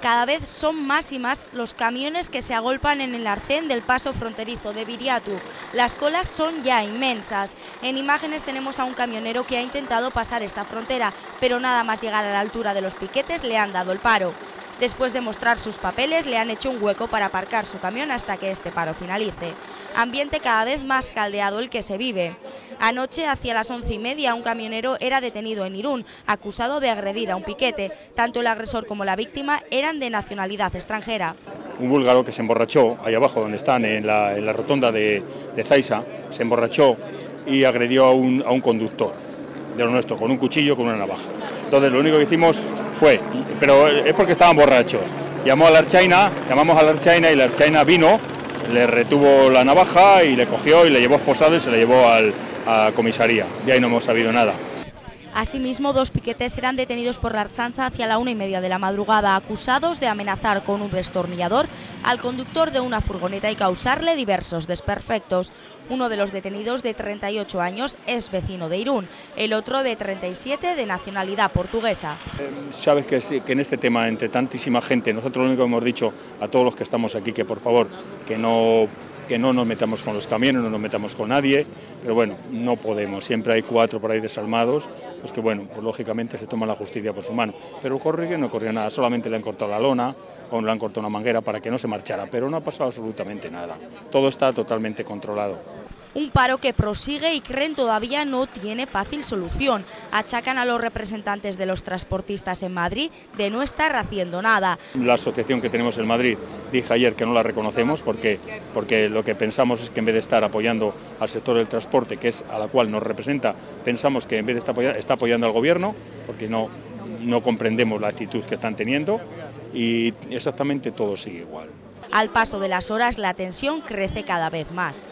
Cada vez son más y más los camiones que se agolpan en el arcén del paso fronterizo de Biriatu. Las colas son ya inmensas. En imágenes tenemos a un camionero que ha intentado pasar esta frontera, pero nada más llegar a la altura de los piquetes le han dado el paro. Después de mostrar sus papeles, le han hecho un hueco para aparcar su camión hasta que este paro finalice. Ambiente cada vez más caldeado el que se vive. Anoche, hacia las 11:30, un camionero era detenido en Irún, acusado de agredir a un piquete. Tanto el agresor como la víctima eran de nacionalidad extranjera. Un búlgaro que se emborrachó, ahí abajo donde están, en la rotonda de Zaisa, se emborrachó y agredió a un conductor de lo nuestro, con un cuchillo, con una navaja. Entonces lo único que hicimos fue, pero es porque estaban borrachos, llamamos a la Ertzaintza y la Ertzaintza vino, le retuvo la navaja y le cogió y le llevó esposado y se le llevó a comisaría. De ahí no hemos sabido nada. Asimismo, dos piquetes serán detenidos por la Ertzaintza hacia la 1:30 de la madrugada, acusados de amenazar con un destornillador al conductor de una furgoneta y causarle diversos desperfectos. Uno de los detenidos, de 38 años, es vecino de Irún, el otro, de 37, de nacionalidad portuguesa. Sabes que en este tema, entre tantísima gente, nosotros lo único que hemos dicho a todos los que estamos aquí, que por favor, que no nos metamos con los camiones, no nos metamos con nadie, pero bueno, no podemos, siempre hay cuatro por ahí desarmados, pues que bueno, pues lógicamente se toma la justicia por su mano, pero corre que no corrió nada, solamente le han cortado la lona o le han cortado una manguera para que no se marchara, pero no ha pasado absolutamente nada, todo está totalmente controlado. Un paro que prosigue y creen todavía no tiene fácil solución. Achacan a los representantes de los transportistas en Madrid de no estar haciendo nada. La asociación que tenemos en Madrid, dije ayer que no la reconocemos porque lo que pensamos es que en vez de estar apoyando al sector del transporte, que es a la cual nos representa, pensamos que en vez de estar apoyando, está apoyando al gobierno, porque no comprendemos la actitud que están teniendo y exactamente todo sigue igual. Al paso de las horas la tensión crece cada vez más.